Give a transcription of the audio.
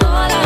all I